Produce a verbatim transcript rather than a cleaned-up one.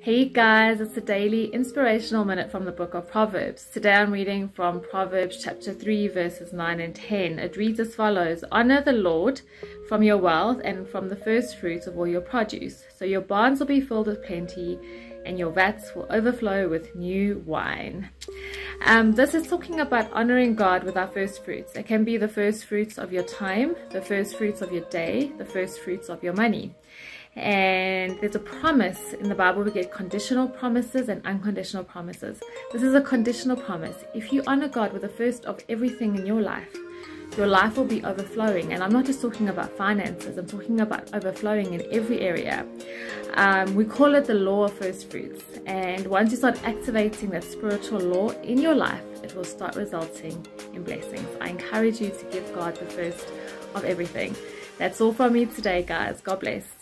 Hey guys, it's a daily inspirational minute from the book of Proverbs. Today I'm reading from Proverbs chapter three verses nine and ten. It reads as follows: Honor the Lord from your wealth and from the first fruits of all your produce, so your barns will be filled with plenty and your vats will overflow with new wine. Um, this is talking about honoring God with our first fruits. It can be the first fruits of your time, the first fruits of your day, the first fruits of your money. And there's a promise in the Bible. We get conditional promises and unconditional promises. This is a conditional promise. If you honor God with the first of everything in your life, your life will be overflowing. And I'm not just talking about finances, I'm talking about overflowing in every area. Um, we call it the law of first fruits. And once you start activating that spiritual law in your life, it will start resulting in blessings. I encourage you to give God the first of everything. That's all from me today, guys. God bless.